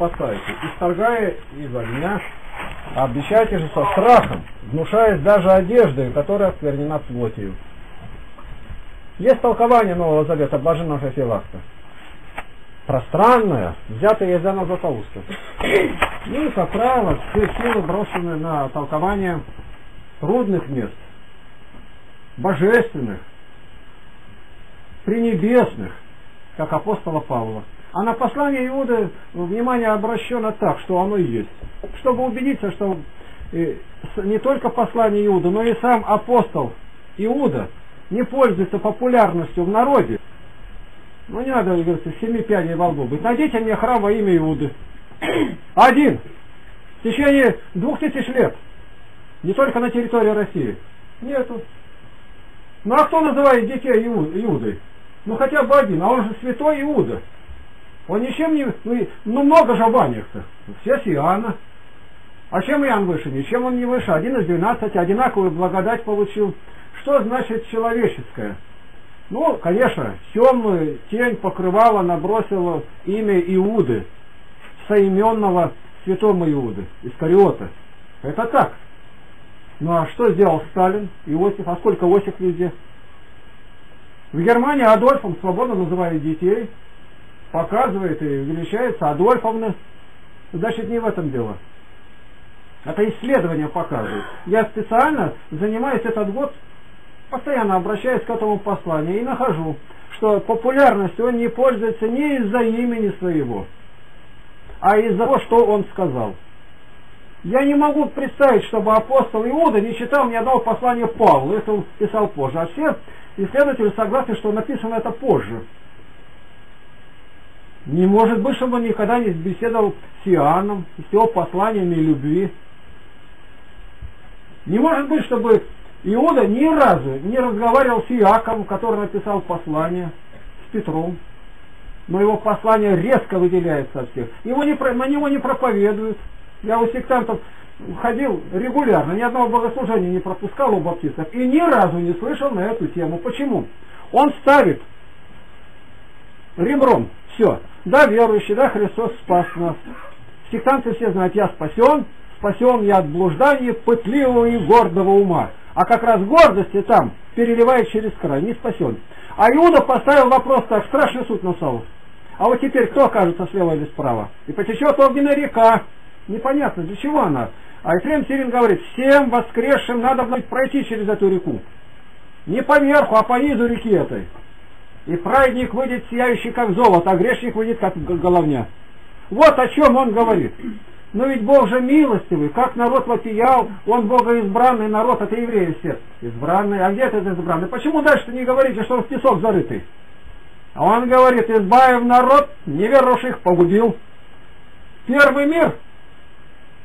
спасаете, исторгая из огня, обещайте же со страхом, внушаясь даже одеждой, которая осквернена плотью. Есть толкование Нового Завета блаженного Феофилакта. Пространное, взятое из Иоанна Златоуста. И, как правило, все силы брошены на толкование трудных мест, божественных, пренебесных, как апостола Павла. А на послание Иуды внимание обращено так, что оно и есть. Чтобы убедиться, что не только послание Иуды, но и сам апостол Иуда не пользуется популярностью в народе. Ну не надо, говорится, семи пядей во лбу быть. Найдите мне храм во имя Иуды. Один. В течение 2000 лет. Не только на территории России. Нету. Ну а кто называет детей Иудой? Ну хотя бы один. А он же святой Иуда. Он ничем не... Ну много же банях-то. Все с Иоанна. А чем Иоанн выше? Ничем он не выше. 1 из 12. Одинаковую благодать получил. Что значит человеческое? Ну, конечно, темную тень покрывала, набросила имя Иуды, соименного святому Иуды, Искариота. Это так. Ну а что сделал Сталин, Иосиф? А сколько Иосиф везде? В Германии Адольфом свободно называют детей, показывает и величается Адольфовна. Значит, не в этом дело. Это исследование показывает. Я специально занимаюсь этот год, постоянно обращаюсь к этому посланию и нахожу, что популярностью он не пользуется не из-за имени своего, а из-за того, что он сказал. Я не могу представить, чтобы апостол Иуда не читал ни одного послания Павла, если он писал позже. А все исследователи согласны, что написано это позже. Не может быть, чтобы он никогда не беседовал с Иоанном, с его посланиями любви. Не может быть, чтобы Иуда ни разу не разговаривал с Иаковом, который написал послание, с Петром. Но его послание резко выделяется от всех. На него не проповедуют. Я у сектантов ходил регулярно, ни одного богослужения не пропускал у баптистов. И ни разу не слышал на эту тему. Почему? Он ставит ребром все. Да, верующий, да, Христос спас нас. Сектанты все знают, я спасен. Спасен я от блуждания пытливого и гордого ума. А как раз гордости там переливает через край, не спасен. А Иуда поставил вопрос так, страшный суд на Саул. А вот теперь кто окажется слева или справа? И потечет огненная река. Непонятно, для чего она. А Ефрем Сирин говорит, всем воскресшим надо будет пройти через эту реку. Не по верху, а по низу реки этой. И праведник выйдет сияющий как золото, а грешник выйдет как головня. Вот о чем он говорит. Но ведь Бог же милостивый, как народ вопиял, он богоизбранный народ, это евреи все. Избранный, а где это избранный? Почему дальше не говорите, что он в песок зарытый? А он говорит, избавив народ, неверующих погубил. Первый мир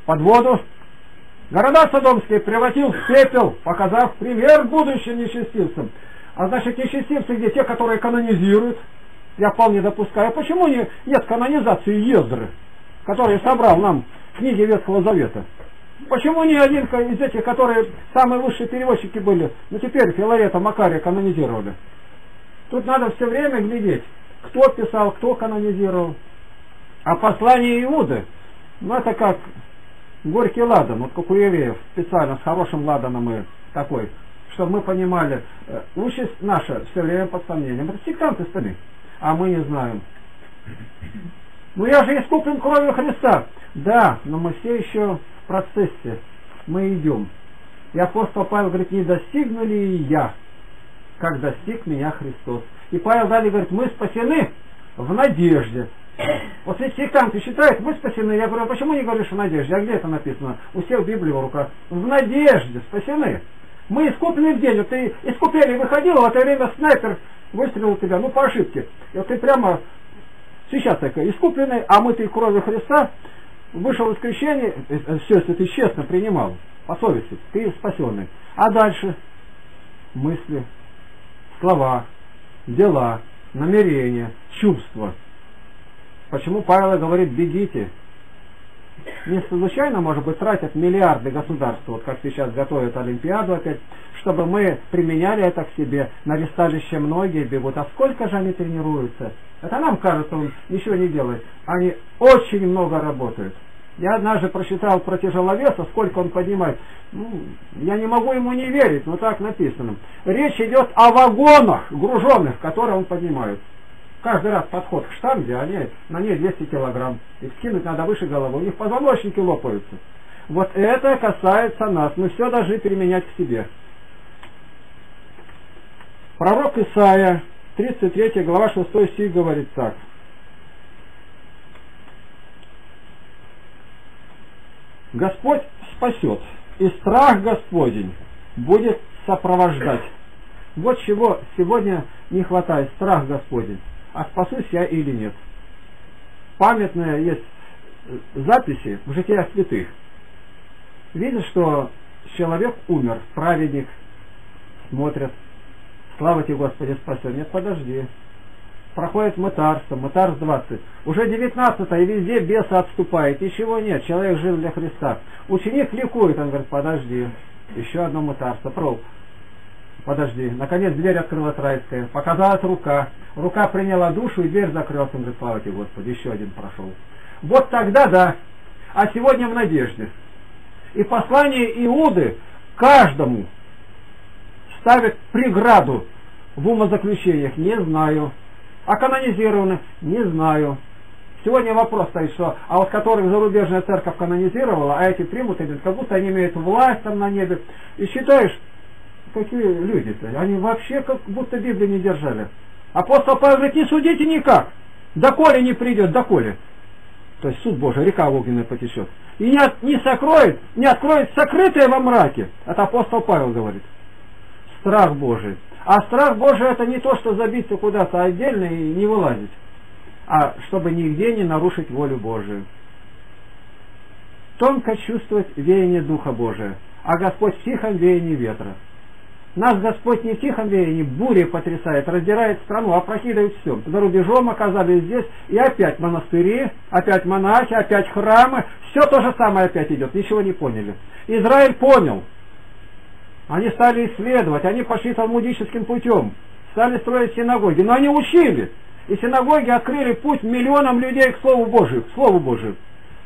под воду. Города содомские превратил в пепел, показав пример будущим нечестивцам. А значит, нечестивцы где те, которые канонизируют? Я вполне допускаю. Почему нет канонизации Ездры, который собрал нам книги Ветхого Завета? Почему ни один из этих, которые самые лучшие переводчики были, но теперь Филарета, Макария канонизировали? Тут надо все время глядеть, кто писал, кто канонизировал. А послание Иуды, ну это как горький ладан, вот как у евреев, специально с хорошим ладаном и такой, чтобы мы понимали, участь наша все время под сомнением. Это сектанты стали, а мы не знаем. Ну я же искуплен кровью Христа. Да, но мы все еще в процессе. Мы идем. И апостол Павел говорит, не достигну ли я, как достиг меня Христос. И Павел далее говорит, мы спасены в надежде. Вот ведь сектанты считают, мы спасены. Я говорю, а почему не говоришь о надежде? А где это написано? У всех Библии в руках. В надежде спасены. Мы искуплены в день. Вот ты из купели выходил, в это время снайпер выстрелил тебя. Ну по ошибке. И вот ты прямо... Сейчас такая искупленный, омытый кровью Христа, вышел из крещения, все, если ты честно принимал, по совести, ты спасенный. А дальше мысли, слова, дела, намерения, чувства. Почему Павел говорит, бегите, не случайно, может быть, тратят миллиарды государства, вот как сейчас готовят Олимпиаду опять, чтобы мы применяли это к себе. На ристалище многие бегут. А сколько же они тренируются? Это нам кажется, он ничего не делает. Они очень много работают. Я однажды прочитал про тяжеловеса, сколько он поднимает. Ну, я не могу ему не верить, но так написано. Речь идет о вагонах груженных, которые он поднимает. Каждый раз подход к штанге, они на ней 200 килограмм. И скинуть надо выше головы. У них позвоночники лопаются. Вот это касается нас. Мы все должны переменять к себе. Пророк Исаия, 33 глава, 6 стих говорит так. Господь спасет, и страх Господень будет сопровождать. Вот чего сегодня не хватает, страх Господень. А спасусь я или нет? Памятные есть записи в житиях святых. Видят, что человек умер, праведник, смотрят, слава тебе, Господи, спасен. Нет, подожди. Проходит мытарство, мытарств 20. Уже 19-е, и везде бесы отступает. И чего нет, человек жил для Христа. Ученик ликует, он говорит, подожди, еще одно мытарство, пробуй. Подожди, наконец дверь открылась райская, показалась рука. Рука приняла душу, и дверь закрылась, он говорит, слава тебе, Господи, еще один прошел. Вот тогда да, а сегодня в надежде. И послание Иуды каждому ставит преграду в умозаключениях, не знаю. А канонизированы? Не знаю. Сегодня вопрос стоит, что, а вот которых зарубежная церковь канонизировала, а эти примут, идут, как будто они имеют власть там на небе. И считаешь, какие люди-то? Они вообще как будто Библию не держали. Апостол Павел говорит, не судите никак. Доколе не придет, доколе. То есть суд Божий, река огненная потечет. И не откроет сокрытое во мраке. Это апостол Павел говорит. Страх Божий. А страх Божий это не то, что забиться куда-то отдельно и не вылазить, а чтобы нигде не нарушить волю Божию. Тонко чувствовать веяние Духа Божия, а Господь в тихом веянии ветра. Нас Господь не в тихом веянии, бурей потрясает, раздирает страну, опрокидывает все. За рубежом оказались здесь, и опять монастыри, опять монахи, опять храмы, все то же самое опять идет, ничего не поняли. Израиль понял. Они стали исследовать, они пошли талмудическим путем, стали строить синагоги, но они учили. И синагоги открыли путь миллионам людей к Слову Божию. К Слову Божию.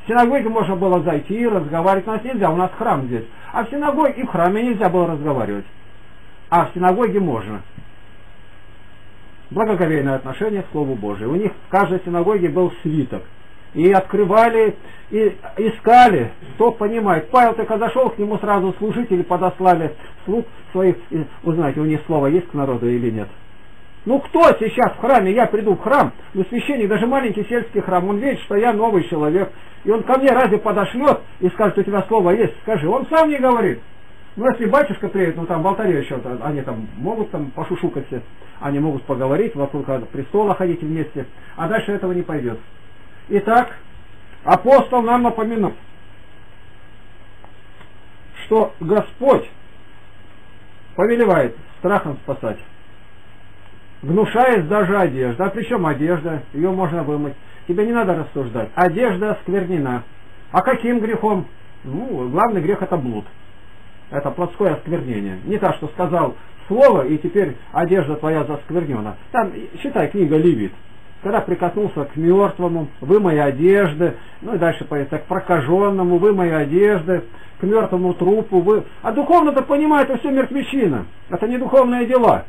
В синагоги можно было зайти, разговаривать, у нас нельзя, у нас храм здесь. А в синагоге и в храме нельзя было разговаривать. А в синагоге можно. Благоговейное отношение к Слову Божию. У них в каждой синагоге был свиток. И открывали, и искали, кто понимает. Павел только зашел, к нему сразу служители подослали слуг своих. И узнайте, у них слово есть к народу или нет. Ну кто сейчас в храме? Я приду в храм, но священник, даже маленький сельский храм, он верит, что я новый человек. И он ко мне разве подошлет и скажет, у тебя слово есть? Скажи. Он сам не говорит. Ну если батюшка приедет, ну там в алтаре еще, они там могут там пошушукать все, они могут поговорить, вокруг престола ходить вместе, а дальше этого не пойдет. Итак, апостол нам напоминает, что Господь повелевает страхом спасать, гнушаясь даже одежда. А причем одежда, ее можно вымыть. Тебе не надо рассуждать. Одежда осквернена. А каким грехом? Ну, главный грех это блуд. Это плотское осквернение. Не так, что сказал слово, и теперь одежда твоя засквернена. Там, считай, книга Левит. Когда прикоснулся к мертвому, вымой одежды, ну и дальше поедет так, к прокаженному, вымой одежды, к мертвому трупу. А духовно-то понимает, это все мертвечина. Это не духовные дела.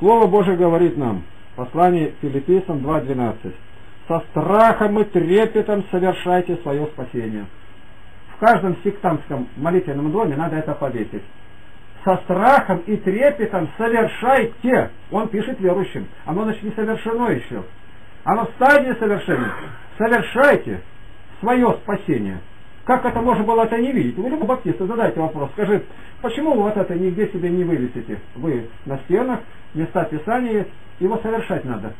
Слово Божие говорит нам, послание Филиппийцам 2:12. Со страхом и трепетом совершайте свое спасение. В каждом сектантском молитвенном доме надо это повесить. Со страхом и трепетом совершайте. Он пишет верующим. Оно, значит, не совершено еще. Оно в стадии совершения. Совершайте свое спасение. Как это можно было это не видеть? Вы, любого баптиста, задайте вопрос. Скажи, почему вы вот это нигде себе не вывесите? Вы на стенах, места Писания, его совершать надо.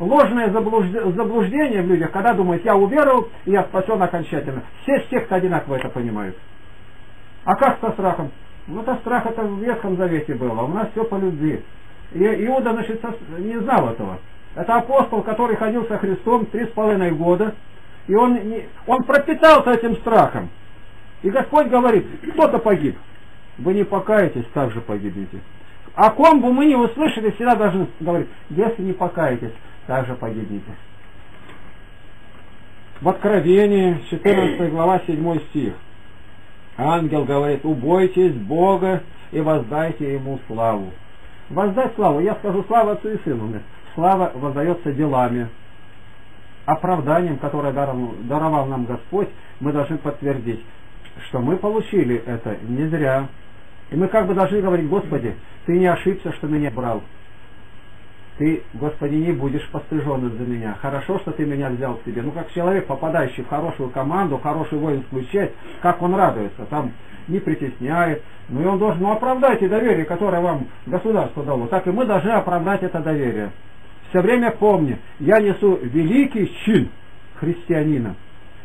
Ложное заблуждение в людях, когда думают, я уверовал, и я спасен окончательно. Все секты одинаково это понимают. А как со страхом? Ну, это страх, это в Ветхом Завете было. У нас все по любви. И Иуда, значит, не знал этого. Это апостол, который ходил со Христом 3,5 года, и он пропитался этим страхом. И Господь говорит: кто-то погиб, вы не покаетесь, так же погибите. О ком бы мы не услышали, всегда должны говорить: если не покаетесь, так же погибите. В Откровении, 14 глава, 7 стих. Ангел говорит: убойтесь Бога и воздайте Ему славу. Воздать славу, я скажу, слава Отцу и Сыну. Слава воздается делами. Оправданием, которое даровал нам Господь, мы должны подтвердить, что мы получили это не зря. И мы как бы должны говорить: Господи, Ты не ошибся, что меня брал. Ты, Господи, не будешь постыженным за меня. Хорошо, что Ты меня взял к себе. Ну, как человек, попадающий в хорошую команду, в хорошую воинскую часть, как он радуется, там не притесняет. Ну, и он должен оправдать и доверие, которое вам государство дало. Так и мы должны оправдать это доверие. Все время помни, я несу великий чин христианина.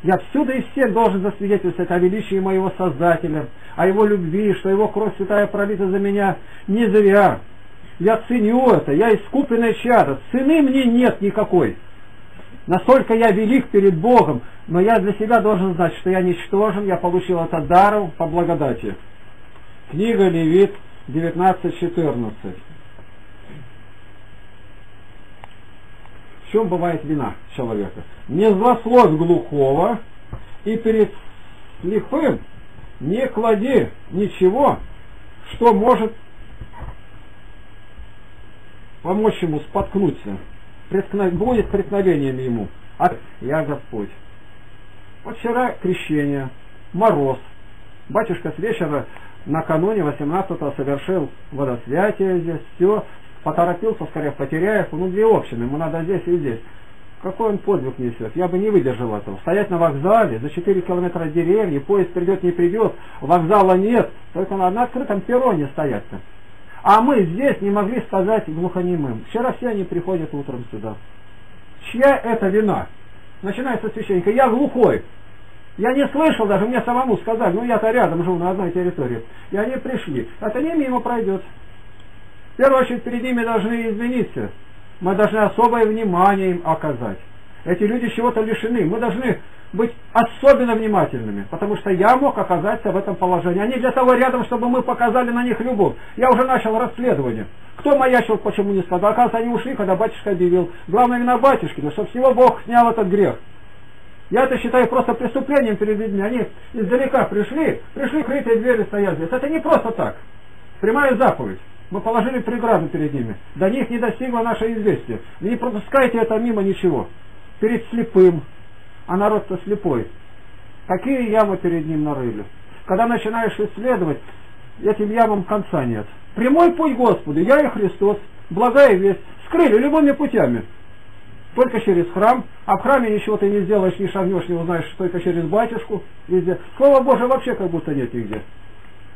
Я всюду и всем должен засвидетельствовать о величии моего Создателя, о Его любви, что Его кровь святая пролита за меня не зря. Я ценю это, я искупленное чадо, цены мне нет никакой. Настолько я велик перед Богом, но я для себя должен знать, что я ничтожен, я получил это даром по благодати. Книга Левит 19:14. В чем бывает вина человека? Не злословь глухого, и перед слепым не клади ничего, что может помочь ему споткнуться. Будет преткновением ему. Я Господь. Вот вчера крещение, мороз. Батюшка с вечера накануне 18-го совершил водосвятие здесь, все. Поторопился, скорее, потеряев, ну, две общины, ему надо здесь и здесь. Какой он подвиг несет? Я бы не выдержал этого. Стоять на вокзале, за 4 километра деревни, поезд придет, не придет, вокзала нет, только на открытом перроне стоять-то. А мы здесь не могли сказать глухонемым. Вчера все они приходят утром сюда. Чья это вина? Начинается священника: я глухой. Я не слышал даже, мне самому сказали, ну я-то рядом живу, на одной территории. И они пришли. Это не мимо пройдет. В первую очередь перед ними должны извиниться. Мы должны особое внимание им оказать. Эти люди чего-то лишены. Мы должны быть особенно внимательными, потому что я мог оказаться в этом положении. Они для того рядом, чтобы мы показали на них любовь. Я уже начал расследование. Кто маячил, почему не сказал? Оказывается, они ушли, когда батюшка объявил. Главное, вина батюшки, но чтобы всего Бог снял этот грех. Я это считаю просто преступлением перед людьми. Они издалека пришли, крытые двери стоят здесь. Это не просто так. Прямая заповедь. Мы положили преграду перед ними. До них не достигло наше известие. Вы не пропускайте это мимо ничего. Перед слепым. А народ-то слепой. Какие ямы перед ним нарыли? Когда начинаешь исследовать, этим ямам конца нет. Прямой путь Господу. Я и Христос. Благая весть. Скрыли любыми путями. Только через храм. А в храме ничего ты не сделаешь, не шагнешь, не узнаешь. Только через батюшку. Везде. Слова Божия вообще как будто нет нигде.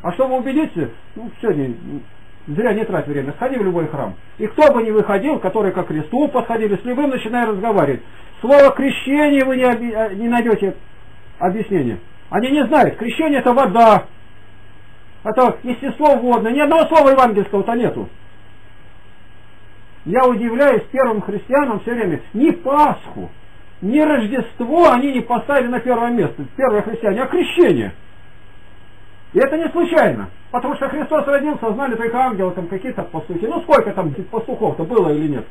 А чтобы убедиться, ну сегодня... Зря не трать время, сходи в любой храм. И кто бы ни выходил, который ко кресту подходили, с любым начиная разговаривать. Слово крещение вы не найдете объяснения. Они не знают, крещение это вода, это естество водное. Ни одного слова евангельского-то нету. Я удивляюсь первым христианам все время. Ни Пасху, ни Рождество они не поставили на первое место, первые христиане, а крещение. И это не случайно, потому что Христос родился, знали только ангелы, там какие-то пастухи. Ну сколько там пастухов-то было или нет?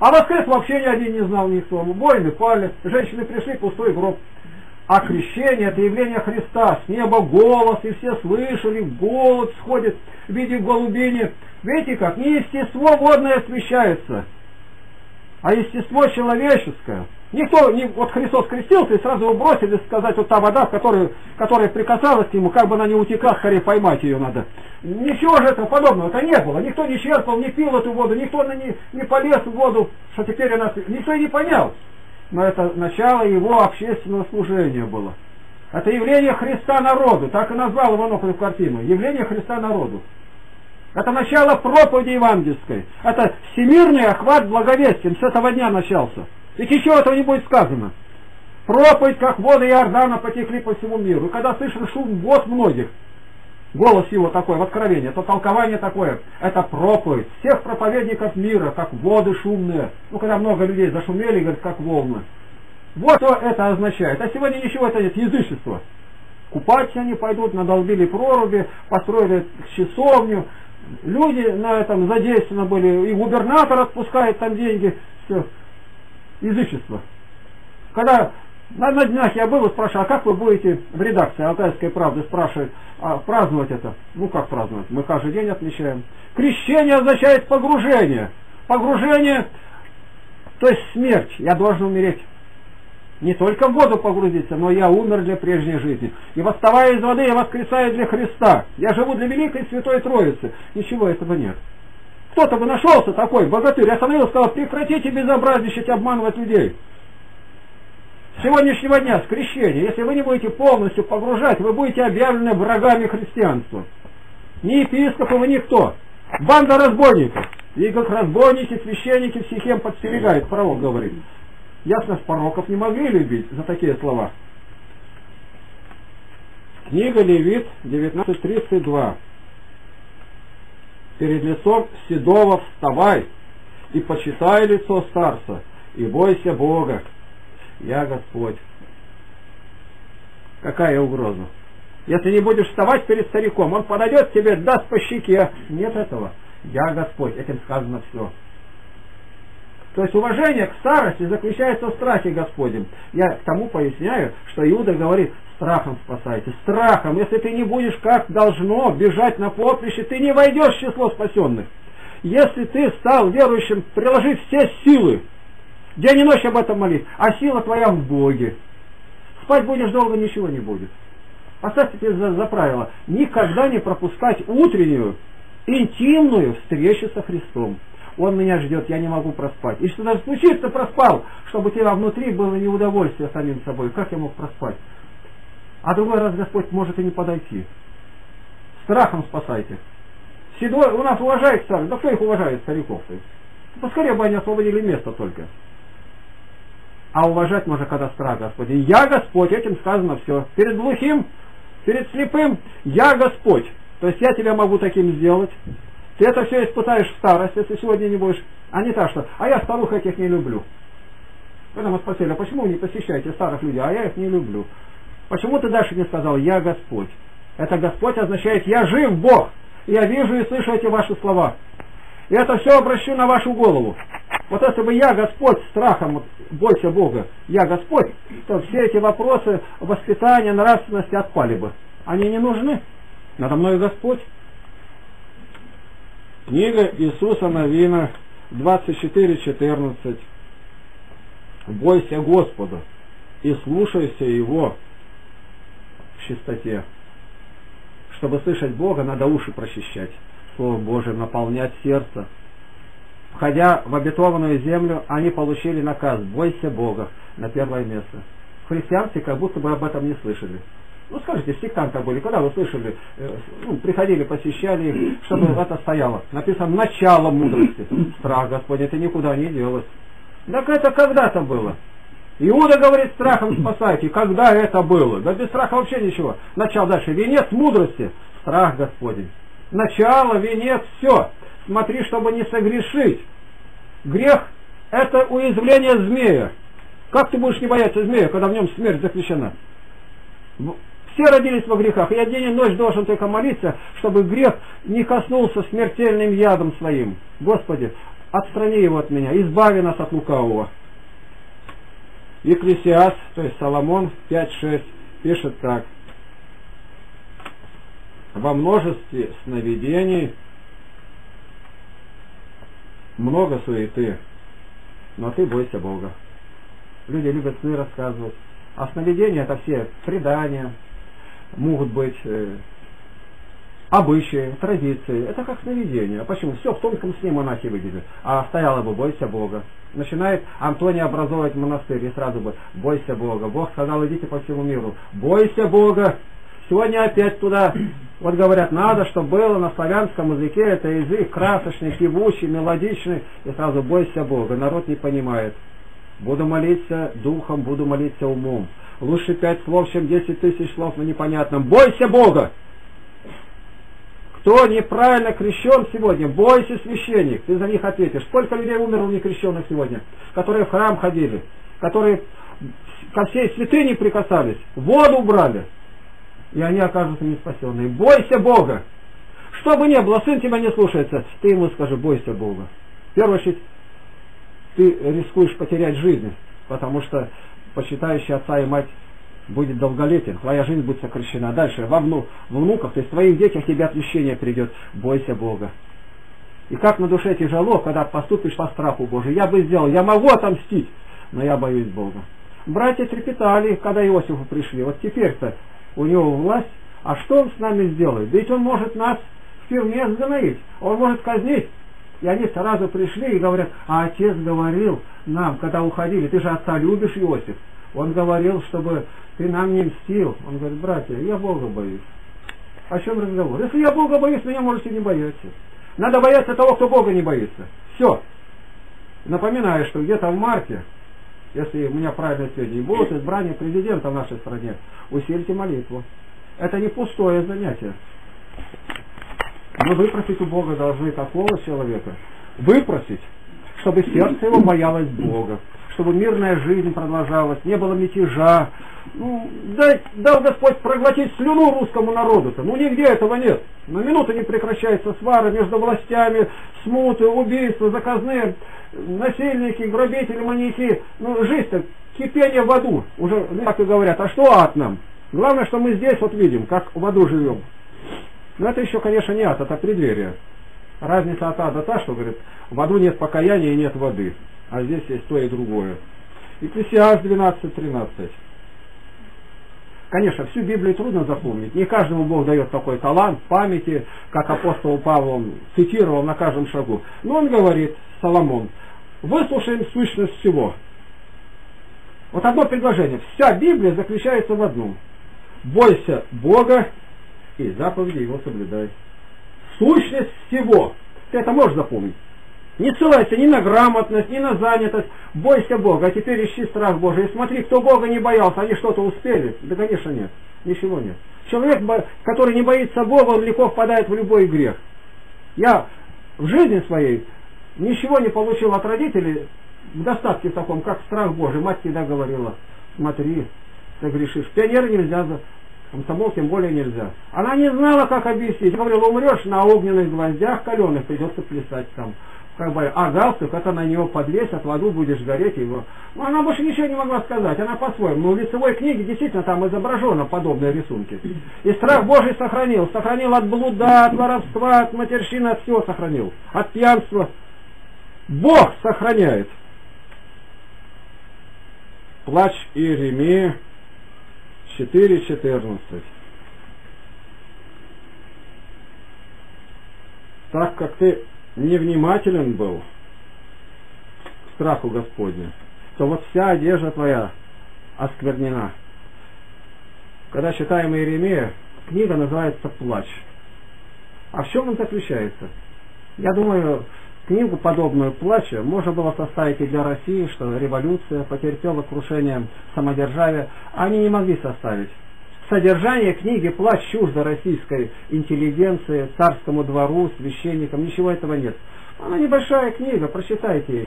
А воскрес вообще ни один не знал никто. Воины пали, женщины пришли, пустой гроб. А крещение — это явление Христа. С неба голос, и все слышали, голубь сходит в виде голубини. Видите как? Не естество водное освещается, а естество человеческое. Никто, вот Христос крестился, и сразу его бросили сказать, вот та вода, которая прикасалась к нему, как бы она не утекла, скорее поймать ее надо. Ничего же этого подобного-то не было. Никто не черпал, не пил эту воду, никто не полез в воду, что теперь она... Никто и не понял. Но это начало его общественного служения было. Это явление Христа народу, так и назвал Иванов эту картину. Явление Христа народу. Это начало проповеди евангельской. Это всемирный охват благовестием. С этого дня начался. И ничего этого не будет сказано. Проповедь, как воды Иордана, потекли по всему миру. И когда слышен шум вод многих, Голос его такой в откровении, это толкование такое, это проповедь всех проповедников мира, как воды шумные. Ну, когда много людей зашумели, говорят, как волны. Вот что это означает. А сегодня ничего это нет, язычество. Купать они пойдут, надолбили проруби, построили часовню. Люди на этом задействованы были, и губернатор отпускает там деньги. Все. Язычество. Когда на днях я был и спрашивал, а как вы будете в редакции «Алтайской правды» спрашивать, а праздновать это? Ну как праздновать? Мы каждый день отмечаем. Крещение означает погружение. Погружение, то есть смерть. Я должен умереть. Не только в воду погрузиться, но я умер для прежней жизни. И восставая из воды, я воскресаю для Христа. Я живу для Великой Святой Троицы. Ничего этого нет. Кто-то бы нашелся такой, богатырь, остановился и сказал, прекратите безобразничать, обманывать людей. С сегодняшнего дня, с крещения, если вы не будете полностью погружать, вы будете объявлены врагами христианства. Ни епископы, вы никто. Банда разбойников. И как разбойники, священники всех подстерегают, пророк говорит. Ясно, пороков не могли любить за такие слова. Книга Левит 19:32. Перед лицом седого вставай и почитай лицо старца и бойся Бога. Я Господь. Какая угроза? Если не будешь вставать перед стариком, он подойдет к тебе, даст по щеке. Нет этого. Я Господь. Этим сказано все. То есть уважение к старости заключается в страхе Господнем. Я к тому поясняю, что Иуда говорит, страхом спасайте, страхом. Если ты не будешь как должно бежать на поприще, ты не войдешь в число спасенных. Если ты стал верующим, приложи все силы. День и ночь об этом молись. А сила твоя в Боге. Спать будешь долго, ничего не будет. Поставьте себе за правило, никогда не пропускать утреннюю, интимную встречу со Христом. Он меня ждет, я не могу проспать. И что даже случится, проспал, чтобы у тебя внутри было неудовольствие самим собой. Как я мог проспать? А другой раз Господь может и не подойти. Страхом спасайте. Седой, у нас уважают старых. Да кто их уважает, стариков-то? Поскорее бы они освободили место только. А уважать можно, когда страх Господи. Я Господь, этим сказано все. Перед глухим, перед слепым, я Господь. То есть я тебя могу таким сделать. Ты это все испытаешь в старости, если сегодня не будешь. А не так, что «а я старух этих не люблю». Когда мы спросили, а почему вы не посещаете старых людей? А я их не люблю. Почему ты дальше не сказал «я Господь»? Это Господь означает «я жив, Бог». Я вижу и слышу эти ваши слова. И это все обращу на вашу голову. Вот если бы «я Господь» страхом, бойся Бога, «я Господь», то все эти вопросы воспитания, нравственности отпали бы. Они не нужны. Надо мною Господь. Книга Иисуса Навина 24:14. Бойся Господа и слушайся Его в чистоте. Чтобы слышать Бога, надо уши прочищать. Слово Божие наполнять сердце. Входя в обетованную землю, они получили наказ «Бойся Бога» на первое место. Христианцы как будто бы об этом не слышали. Ну скажите, сектанты были, когда вы слышали, приходили, посещали, чтобы это стояло. Написано «Начало мудрости». Страх Господень, это никуда не делось. Так это когда-то было. Иуда говорит, страхом спасайте. Когда это было? Да без страха вообще ничего. Начало дальше. Венец мудрости. Страх Господень. Начало, венец, все. Смотри, чтобы не согрешить. Грех – это уязвление змея. Как ты будешь не бояться змея, когда в нем смерть заключена? Все родились во грехах, и я день и ночь должен только молиться, чтобы грех не коснулся смертельным ядом своим. Господи, отстрани его от меня, избави нас от лукавого. Екклесиаст, то есть Соломон 5:6, пишет так. Во множестве сновидений много суеты, но ты бойся Бога. Люди любят сны рассказывать. А сновидения это все предания, могут быть обычаи, традиции. Это как сновидение. Почему? Все в тонком сне монахи выглядят. А стояло бы «Бойся Бога». Начинает Антоний образовывать монастырь и сразу бы «Бойся Бога». Бог сказал «Идите по всему миру». «Бойся Бога». Сегодня опять туда. Вот говорят, надо, чтобы было на славянском языке. Это язык красочный, певучий, мелодичный. И сразу «Бойся Бога». Народ не понимает. Буду молиться духом, буду молиться умом. Лучше 5 слов, чем 10 тысяч слов на непонятном. Бойся Бога! Кто неправильно крещен сегодня, бойся священник, ты за них ответишь. Сколько людей умерло некрещенных сегодня, которые в храм ходили, которые ко всей святыне прикасались, воду брали, и они окажутся неспасенные. Бойся Бога! Что бы ни было, сын тебя не слушается, ты ему скажи, бойся Бога. В первую очередь, ты рискуешь потерять жизнь, потому что почитающий отца и мать будет долголетен, твоя жизнь будет сокращена. Дальше, во внуках, то есть в твоих детях тебе отмщение придет. Бойся Бога. И как на душе тяжело, когда поступишь по страху Божию. Я бы сделал, я могу отомстить, но я боюсь Бога. Братья трепетали, когда Иосифу пришли. Вот теперь-то у него власть, а что он с нами сделает? Ведь он может нас в тюрьме сгноить, он может казнить. И они сразу пришли и говорят, а отец говорил нам, когда уходили, ты же отца любишь, Иосиф. Он говорил, чтобы ты нам не мстил. Он говорит, братья, я Бога боюсь. О чем разговор? Если я Бога боюсь, меня можете не бояться. Надо бояться того, кто Бога не боится. Все. Напоминаю, что где-то в марте, если у меня правильно сегодня, будут избрания президента в нашей стране, усилите молитву. Это не пустое занятие. Но выпросить у Бога должны такого человека. Выпросить, чтобы сердце его боялось Бога. Чтобы мирная жизнь продолжалась, не было мятежа. Ну, дал Господь проглотить слюну русскому народу-то. Ну, нигде этого нет. На минуту не прекращается свара между властями, смуты, убийства, заказные, насильники, грабители, маньяки. Ну, жизнь-то кипение в аду. Уже так и говорят, а что ад нам? Главное, что мы здесь вот видим, как в аду живем. Но это еще, конечно, не ад, это преддверие. Разница от ада та, что, говорит, в аду нет покаяния и нет воды. А здесь есть то и другое. Екклесиаст 12:13. Конечно, всю Библию трудно запомнить. Не каждому Бог дает такой талант памяти, как апостол Павел цитировал на каждом шагу. Но он говорит, Соломон, выслушаем сущность всего. Вот одно предложение. Вся Библия заключается в одном. Бойся Бога и заповеди его соблюдай. Сущность всего. Ты это можешь запомнить? Не ссылайся ни на грамотность, ни на занятость. Бойся Бога, а теперь ищи страх Божий. И смотри, кто Бога не боялся, они что-то успели? Да, конечно, нет. Ничего нет. Человек, который не боится Бога, он легко впадает в любой грех. Я в жизни своей ничего не получил от родителей в достатке таком, как страх Божий. Мать всегда говорила, смотри, ты грешишь. Пионеры нельзя, комсомол тем более нельзя. Она не знала, как объяснить. Говорила, умрешь на огненных гвоздях каленых, придется плясать там. Как бы, а галстук, это на него подвесят, в аду будешь гореть его. Но она больше ничего не могла сказать, она по-своему. Но в лицевой книге действительно там изображено подобные рисунки. И страх Божий сохранил. Сохранил от блуда, от воровства, от матерщины, от всего сохранил. От пьянства. Бог сохраняет. Плач Иеремии 4:14. Так как ты невнимателен был к страху Господню, то вот вся одежда твоя осквернена. Когда читаем Иеремия, книга называется «Плач». А в чем он заключается? Я думаю, книгу, подобную «Плачу», можно было составить и для России, что революция потерпела крушение самодержавия. Они не могли составить. Содержание книги «Плач» чуждо российской интеллигенции, царскому двору, священникам, ничего этого нет. Она небольшая книга, прочитайте.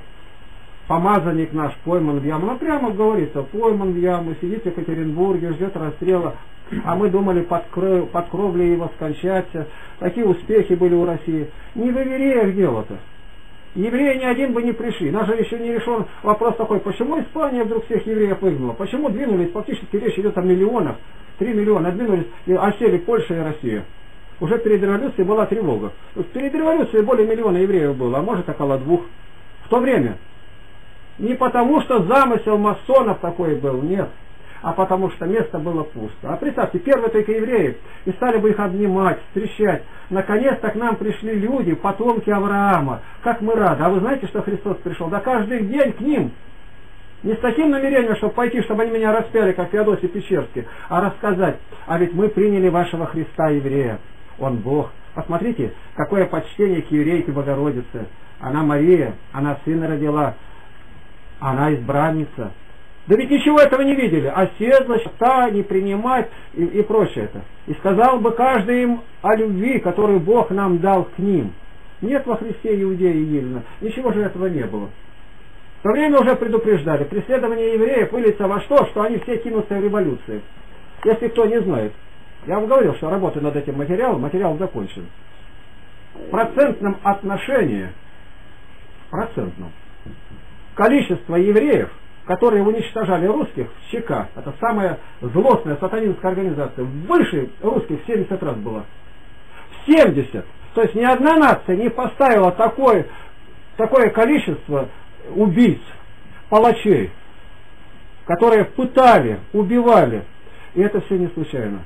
Помазанник наш пойман в яму. Она прямо говорится, пойман в яму, сидит в Екатеринбурге, ждет расстрела. А мы думали, под кровлей его скончаться. Такие успехи были у России. Не в евреях дело-то. Евреи ни один бы не пришли. Нас же еще не решен вопрос такой, почему Испания вдруг всех евреев выгнала? Почему двинулись? Фактически речь идет о миллионах. 3 миллиона двинулись и осели Польша и Россия. Уже перед революцией была тревога. Перед революцией более миллиона евреев было, а может около 2. В то время. Не потому, что замысел масонов такой был, нет. А потому, что место было пусто. А представьте, первые только евреи, и стали бы их обнимать, встречать. Наконец-то к нам пришли люди, потомки Авраама. Как мы рады. А вы знаете, что Христос пришел? Да каждый день к ним. Не с таким намерением, чтобы пойти, чтобы они меня распяли, как Феодосий Печерский, а рассказать, а ведь мы приняли вашего Христа, еврея. Он Бог. Посмотрите, какое почтение к еврейке Богородице. Она Мария, она сына родила, она избранница. Да ведь ничего этого не видели. Оседлость, та, не принимать и прочее это. И сказал бы каждый им о любви, которую Бог нам дал к ним. Нет во Христе иудея и еллина. Ничего же этого не было. В то время уже предупреждали. Преследование евреев выльется во что? Что они все кинутся в революции. Если кто не знает. Я вам говорил, что работаю над этим материалом. Материал закончен. В процентном отношении, количество евреев, которые уничтожали русских в ЧК, это самая злостная сатанинская организация, выше русских в 70 раз была. В 70! То есть ни одна нация не поставила такое количество убийц, палачей, которые пытали, убивали. И это все не случайно.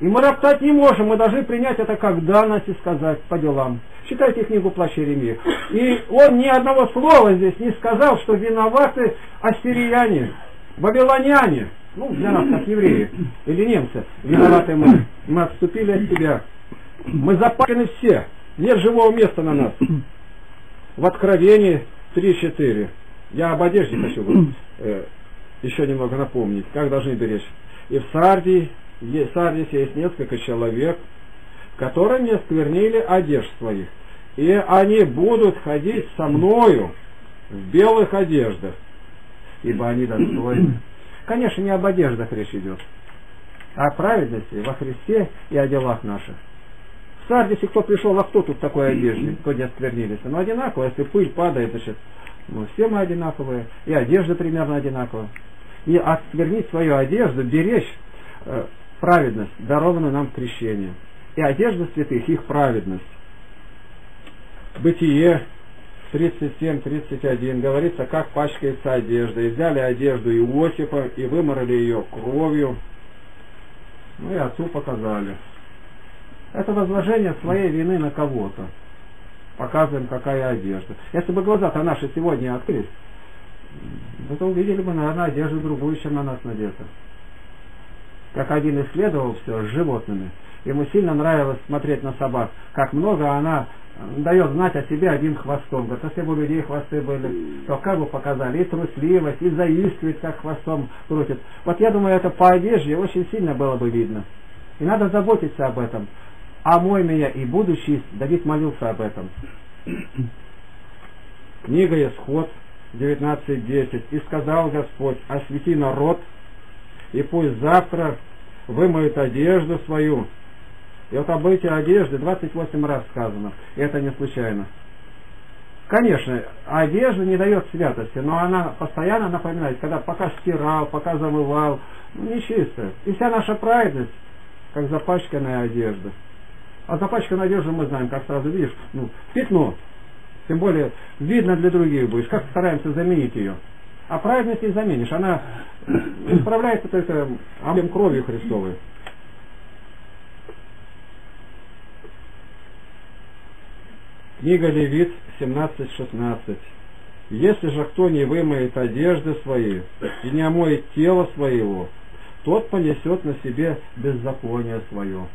И мы роптать не можем, мы должны принять это как данность и сказать по делам. Читайте книгу «Плач Иеремии». И он ни одного слова здесь не сказал, что виноваты ассирияне, вавилоняне, ну для нас как евреи или немцы, виноваты мы. Мы отступили от себя. Мы запарены все, нет живого места на нас. В Откровении 3:4. Я об одежде хочу еще немного напомнить, как должны беречь. И в Сардисе есть несколько человек, которым не осквернили одежд своих. И они будут ходить со мною в белых одеждах, ибо они достойны. Конечно, не об одеждах речь идет, а о праведности во Христе и о делах наших. В Сардисе кто пришел, а кто тут в такой одежде, кто не осквернились? Но одинаково, если пыль падает, значит, ну, все мы одинаковые, и одежда примерно одинакова. И осквернить свою одежду, беречь праведность, дарована нам крещение. И одежда святых, их праведность. Бытие 37:31 говорится, как пачкается одежда. И взяли одежду Иосифа и выморали ее кровью. Ну и отцу показали. Это возложение своей вины на кого-то. Показываем, какая одежда. Если бы глаза-то наши сегодня открылись, то увидели бы, наверное, одежду другую, чем на нас надета. Как один исследовал все с животными. Ему сильно нравилось смотреть на собак, как много она дает знать о себе одним хвостом. Говорит, если бы у людей хвосты были, то как бы показали и трусливость, и заискивает, как хвостом крутит. Вот я думаю, это по одежде очень сильно было бы видно. И надо заботиться об этом. «Омой меня и буду чист», Давид молился об этом. Книга Исход 19:10. «И сказал Господь, освети народ, и пусть завтра вымоют одежду свою». И вот об этой одежде 28 раз сказано. И это не случайно. Конечно, одежда не дает святости, но она постоянно напоминает, когда пока стирал, пока замывал, ну, нечистая. И вся наша праведность, как запачканная одежда. А запачканную одежду мы знаем, как сразу видишь, ну, пятно. Тем более, видно для других будешь. Как стараемся заменить ее. А праведность не заменишь. Она исправляется только омоем кровью Христовой. Книга Левит 17:16. «Если же кто не вымоет одежды свои и не омоет тело своего, тот понесет на себе беззаконие свое».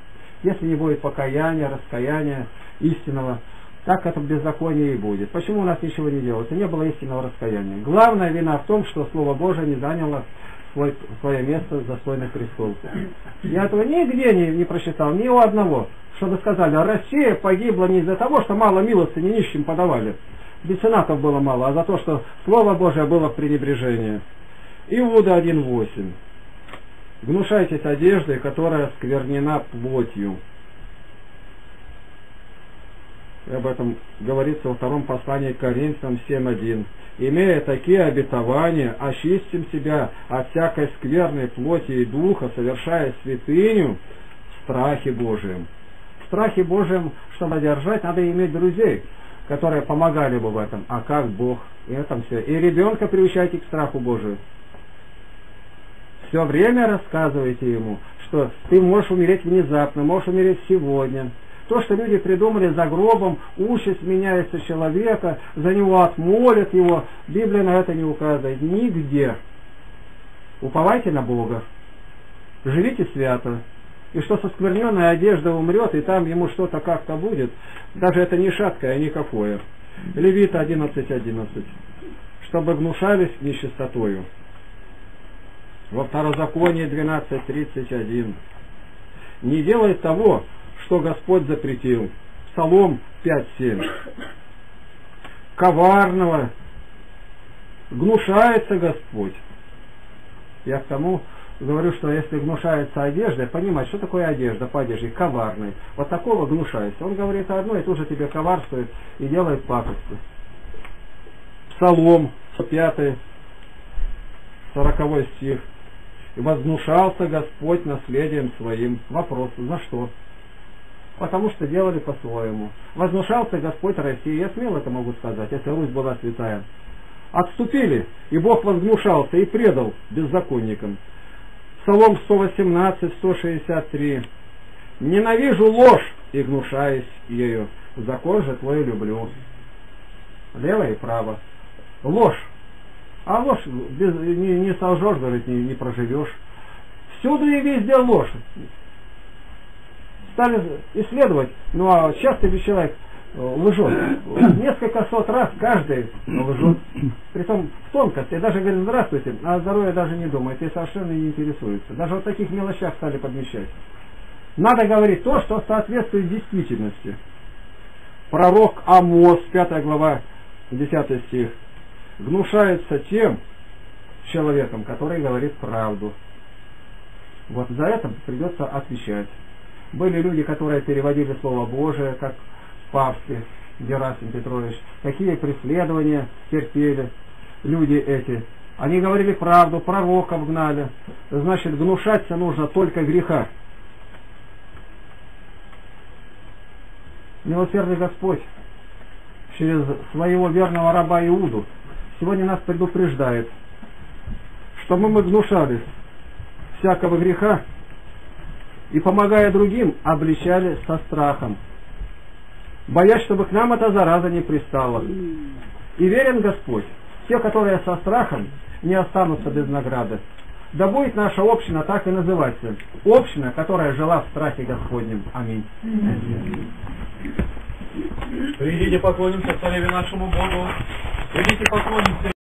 Если не будет покаяния, раскаяния истинного, так это беззаконие и будет. Почему у нас ничего не делается? Не было истинного раскаяния. Главная вина в том, что Слово Божие не заняло свое место достойных престолов. Я этого нигде не прочитал, ни у одного. Чтобы сказали, Россия погибла не из-за того, что мало милостыни нищим подавали. Меценатов было мало, а за то, что Слово Божие было в пренебрежении. Иуда 1:8. «Гнушайтесь одеждой, которая сквернена плотью». И об этом говорится во втором послании к Коринфянам 7:1. «Имея такие обетования, очистим себя от всякой скверной плоти и духа, совершая святыню в страхе Божием». В страхе Божием, чтобы одержать, надо иметь друзей, которые помогали бы в этом. А как Бог? И этом все. И ребенка приучайте к страху Божию. Все время рассказывайте ему, что ты можешь умереть внезапно, можешь умереть сегодня. То, что люди придумали за гробом, участь меняется человека, за него отмолят его, Библия на это не указывает. Нигде. Уповайте на Бога. Живите свято. И что соскверненная одежда умрет, и там ему что-то как-то будет, даже это не шаткое, никакое. Левит 11:11. «Чтобы гнушались нечистотою». во Второзаконии 12:31. Не делай того, что Господь запретил. Псалом 5:7. Коварного гнушается Господь. Я к тому говорю, что если гнушается одежда, понимать, что такое одежда по одежде, коварный. Вот такого гнушается. Он говорит одно, и тут же тебе коварствует и делает пакости. Псалом 5, 40 стих. И возгнушался Господь наследием своим. Вопрос, за что? Потому что делали по-своему. Возгнушался Господь России. Я смело это могу сказать, если Русь была святая. Отступили, и Бог возгнушался и предал беззаконникам. Псалом 118, 163. Ненавижу ложь и гнушаюсь ею. Закон же твой люблю. Лево и право. Ложь. А ложь не солжешь, говорит, не проживешь. Всюду и везде ложь. Стали исследовать, ну а часто человек лжет. Несколько сот раз каждый лжет. Притом в тонкости. Даже говорит, здравствуйте, а здоровье даже не думает и совершенно не интересуется. Даже вот таких мелочах стали подмечать. Надо говорить то, что соответствует действительности. Пророк Амос, 5 глава, 10 стих. Гнушается тем человеком, который говорит правду. Вот за это придется отвечать. Были люди, которые переводили Слово Божие, как Павский, Герасим Петрович. Какие преследования терпели люди эти. Они говорили правду, пророков гнали. Значит, гнушаться нужно только греха. Милосердный Господь через своего верного раба Иуду сегодня нас предупреждает, что мы гнушались всякого греха и, помогая другим, обличали со страхом, боясь, чтобы к нам эта зараза не пристала. И верен Господь, те, которые со страхом, не останутся без награды. Да будет наша община так и называться. Община, которая жила в страхе Господнем. Аминь. Придите, поклонимся цареве нашему Богу. Придите, поклонимся.